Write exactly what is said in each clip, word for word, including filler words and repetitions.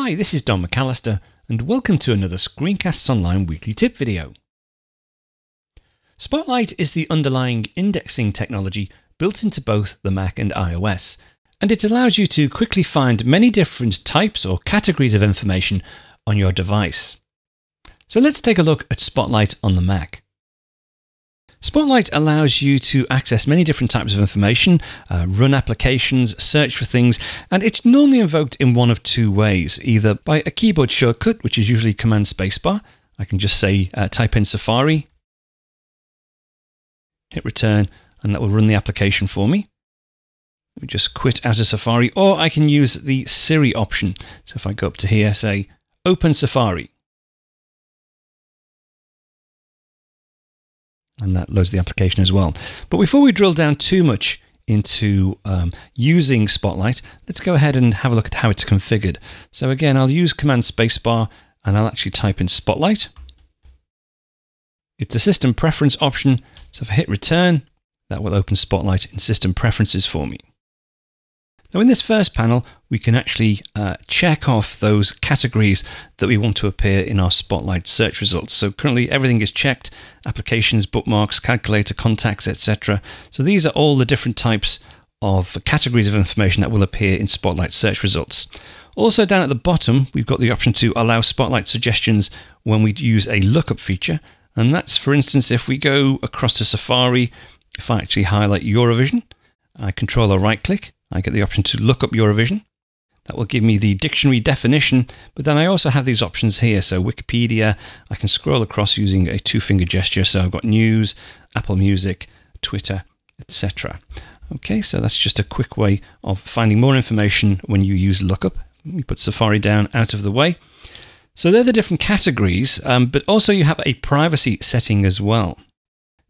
Hi, this is Don McAllister and welcome to another ScreenCasts Online weekly tip video. Spotlight is the underlying indexing technology built into both the Mac and iOS, and it allows you to quickly find many different types or categories of information on your device. So let's take a look at Spotlight on the Mac. Spotlight allows you to access many different types of information, uh, run applications, search for things, and it's normally invoked in one of two ways, either by a keyboard shortcut, which is usually Command Spacebar. I can just say, uh, type in Safari, hit return, and that will run the application for me. Let me just quit out of Safari, or I can use the Siri option. So if I go up to here, say, open Safari. And that loads the application as well. But before we drill down too much into um, using Spotlight, let's go ahead and have a look at how it's configured. So again, I'll use Command Spacebar and I'll actually type in Spotlight. It's a system preference option. So if I hit return, that will open Spotlight in system preferences for me. Now in this first panel, we can actually uh, check off those categories that we want to appear in our Spotlight search results. So currently everything is checked, applications, bookmarks, calculator, contacts, et cetera. So these are all the different types of categories of information that will appear in Spotlight search results. Also down at the bottom, we've got the option to allow Spotlight suggestions when we use a lookup feature. And that's, for instance, if we go across to Safari, if I actually highlight Eurovision, I control or right click, I get the option to look up Eurovision. That will give me the dictionary definition, but then I also have these options here. So Wikipedia, I can scroll across using a two-finger gesture. So I've got news, Apple Music, Twitter, et cetera. Okay, so that's just a quick way of finding more information when you use lookup. Let me put Safari down out of the way. So they're the different categories, um, but also you have a privacy setting as well.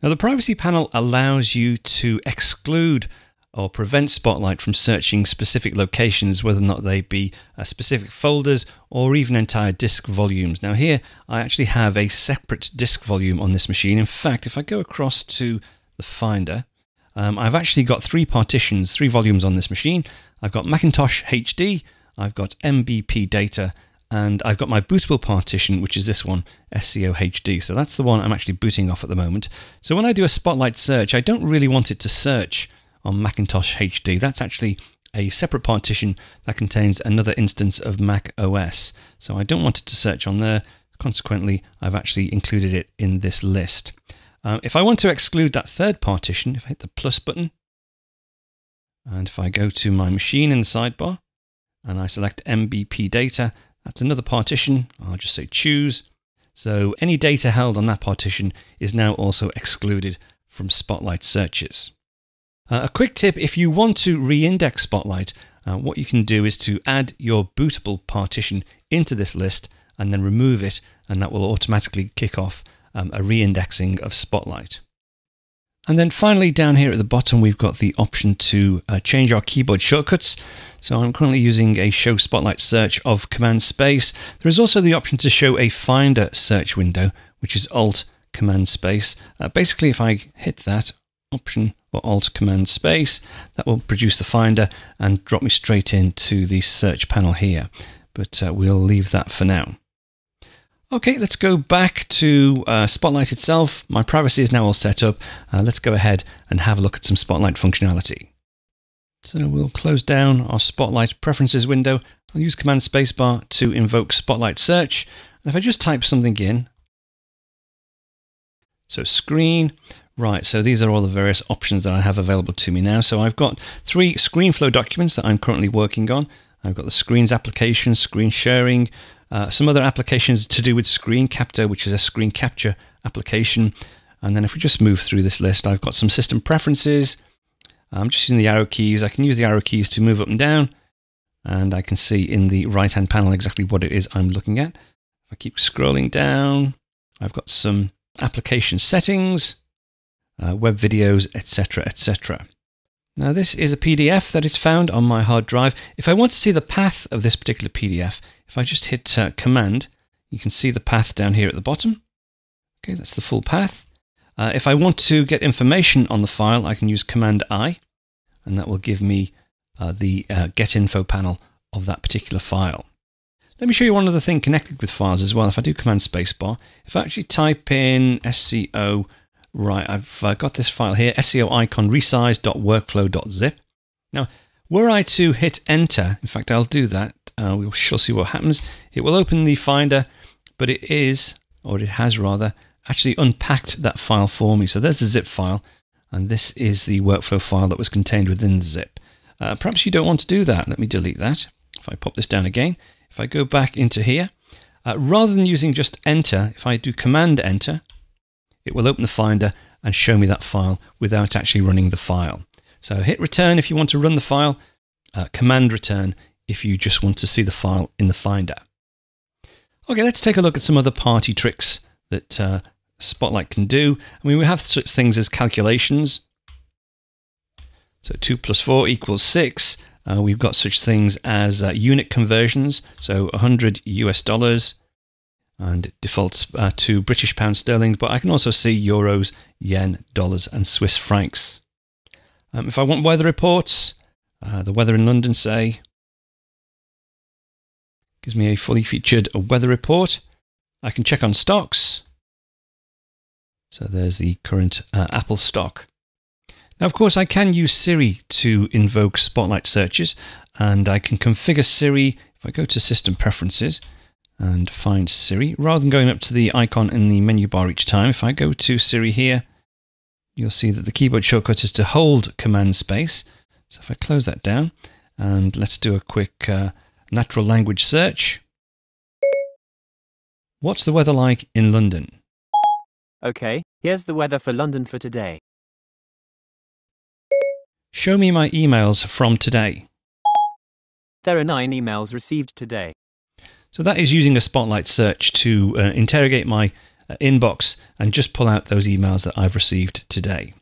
Now the privacy panel allows you to exclude or prevent Spotlight from searching specific locations, whether or not they be uh, specific folders or even entire disk volumes. Now here, I actually have a separate disk volume on this machine. In fact, if I go across to the Finder, um, I've actually got three partitions, three volumes on this machine. I've got Macintosh H D, I've got M B P data, and I've got my bootable partition, which is this one, S C O H D. So that's the one I'm actually booting off at the moment. So when I do a Spotlight search, I don't really want it to search on Macintosh H D. That's actually a separate partition that contains another instance of Mac O S. So I don't want it to search on there. Consequently, I've actually included it in this list. Uh, if I want to exclude that third partition, if I hit the plus button, and if I go to my machine in the sidebar, and I select M B P data, that's another partition. I'll just say choose. So any data held on that partition is now also excluded from Spotlight searches. Uh, a quick tip, if you want to re-index Spotlight, uh, what you can do is to add your bootable partition into this list and then remove it, and that will automatically kick off um, a re-indexing of Spotlight. And then finally down here at the bottom, we've got the option to uh, change our keyboard shortcuts. So I'm currently using a show Spotlight search of Command Space. There is also the option to show a Finder search window, which is Alt Command Space. Uh, basically, if I hit that, Option or Alt Command Space, that will produce the Finder and drop me straight into the search panel here, but uh, we'll leave that for now. Okay, let's go back to uh, Spotlight itself. My privacy is now all set up. Uh, let's go ahead and have a look at some Spotlight functionality. So we'll close down our Spotlight preferences window. I'll use Command Spacebar to invoke Spotlight search, and if I just type something in, so screen. Right, so these are all the various options that I have available to me now. So I've got three ScreenFlow documents that I'm currently working on. I've got the Screens application, Screen Sharing, uh, some other applications to do with ScreenCaptor, which is a screen capture application. And then if we just move through this list, I've got some System Preferences. I'm just using the arrow keys. I can use the arrow keys to move up and down. And I can see in the right-hand panel exactly what it is I'm looking at. If I keep scrolling down, I've got some application settings, Uh, web videos, et cetera, et cetera. Now this is a P D F that is found on my hard drive. If I want to see the path of this particular P D F, if I just hit uh, Command, you can see the path down here at the bottom. Okay, that's the full path. Uh, if I want to get information on the file, I can use Command I, and that will give me uh, the uh, Get Info panel of that particular file. Let me show you one other thing connected with files as well. If I do command spacebar, if I actually type in S C O, right, I've uh, got this file here, S C O icon resize.workflow.zip. Now, were I to hit enter, in fact, I'll do that. Uh, we shall see what happens. It will open the Finder, but it is, or it has rather, actually unpacked that file for me. So there's the zip file, and this is the workflow file that was contained within the zip. Uh, perhaps you don't want to do that. Let me delete that. If I pop this down again, if I go back into here, uh, rather than using just enter, if I do command enter, it will open the Finder and show me that file without actually running the file. So hit return if you want to run the file, uh, command return if you just want to see the file in the Finder. Okay, let's take a look at some other party tricks that uh, Spotlight can do. I mean, we have such things as calculations. So two plus four equals six. Uh, we've got such things as uh, unit conversions. So one hundred U S dollars and it defaults uh, to British pound sterling, but I can also see euros, yen, dollars and Swiss francs. Um, if I want weather reports, uh, the weather in London, say, gives me a fully featured weather report. I can check on stocks. So there's the current uh, Apple stock. Now, of course, I can use Siri to invoke Spotlight searches, and I can configure Siri. If I go to System Preferences and find Siri, rather than going up to the icon in the menu bar each time, if I go to Siri here, you'll see that the keyboard shortcut is to hold command space. So if I close that down, and let's do a quick uh, natural language search. What's the weather like in London? Okay, here's the weather for London for today. Show me my emails from today. There are nine emails received today. So that is using a Spotlight search to uh, interrogate my uh, inbox and just pull out those emails that I've received today.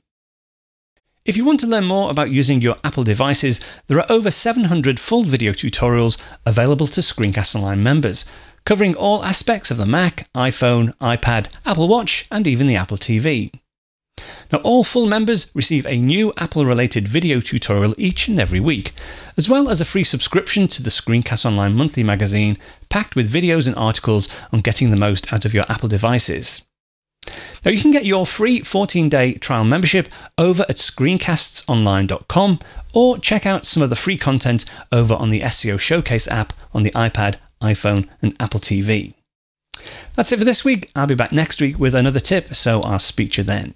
If you want to learn more about using your Apple devices, there are over seven hundred full video tutorials available to ScreenCast online members, covering all aspects of the Mac, iPhone, iPad, Apple Watch, and even the Apple T V. Now, all full members receive a new Apple-related video tutorial each and every week, as well as a free subscription to the ScreenCast online monthly magazine, packed with videos and articles on getting the most out of your Apple devices. Now, you can get your free fourteen day trial membership over at screencasts online dot com, or check out some of the free content over on the S E O Showcase app on the iPad, iPhone, and Apple T V. That's it for this week. I'll be back next week with another tip, so I'll speak to you then.